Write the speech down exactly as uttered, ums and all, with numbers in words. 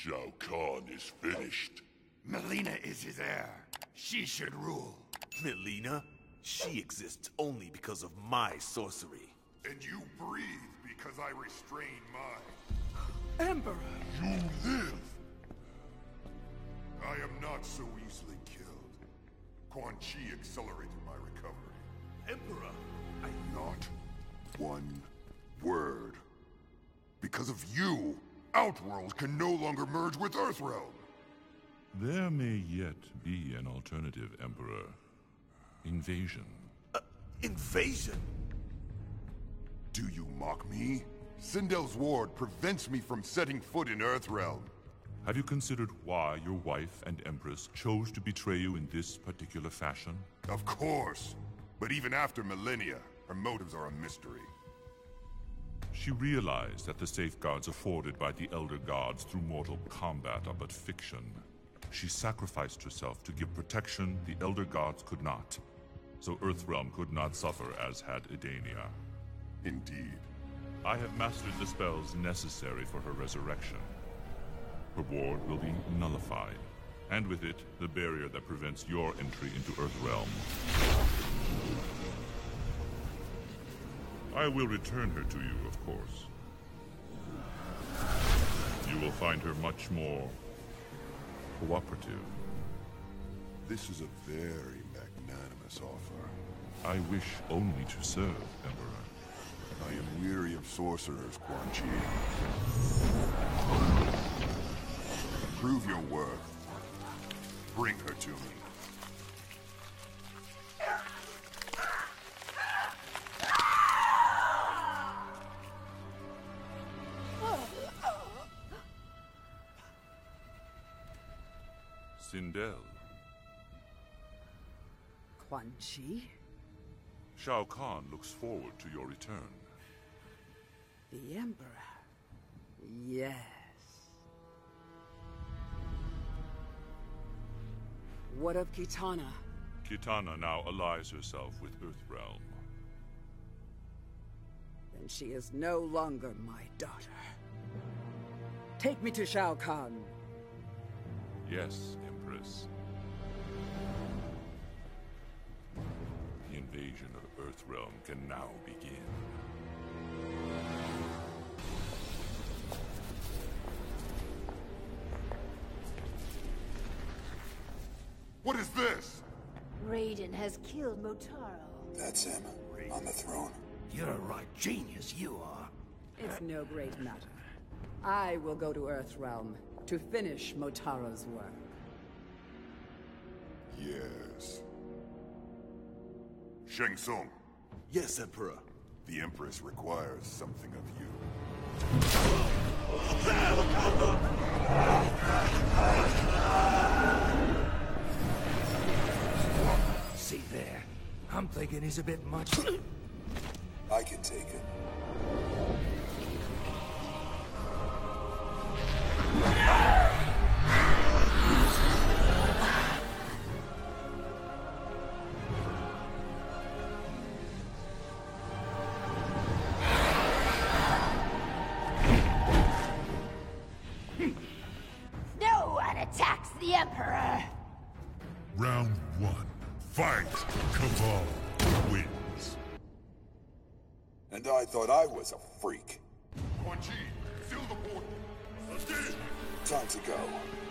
Shao Kahn is finished. Mileena is his heir. She should rule. Mileena? She exists only because of my sorcery. And you breathe because I restrain mine. Emperor! You live! I am not so easily killed. Quan Chi accelerated my recovery. Emperor! I... Not one word. Because of you, Outworld can no longer merge with Earthrealm! There may yet be an alternative, Emperor. Invasion. Uh, invasion? Do you mock me? Sindel's ward prevents me from setting foot in Earthrealm. Have you considered why your wife and Empress chose to betray you in this particular fashion? Of course. But even after millennia, her motives are a mystery. She realized that the safeguards afforded by the Elder Gods through mortal combat are but fiction. She sacrificed herself to give protection the Elder Gods could not, so Earthrealm could not suffer as had Edania. Indeed. I have mastered the spells necessary for her resurrection. Her ward will be nullified, and with it, the barrier that prevents your entry into Earthrealm. I will return her to you, of course. You will find her much more cooperative. This is a very magnanimous offer. I wish only to serve, Emperor. I am weary of sorcerers, Quan Chi. Prove your worth. Bring her to me. Sindel. Quan Chi? Shao Kahn looks forward to your return. The Emperor. Yes. What of Kitana? Kitana now allies herself with Earthrealm. Then she is no longer my daughter. Take me to Shao Kahn. Yes, Empress. The invasion of Earthrealm can now begin. What is this? Raiden has killed Motaro. That's him, Raiden. On the throne. You're a right genius, you are. It's no great matter. I will go to Earthrealm to finish Motaro's work. Yes. Shang Tsung. Yes, Emperor. The Empress requires something of you. See there? I'm thinking he's a bit much. I can take it. Thought I was a freak. Quan Chi, seal the port. Time to go.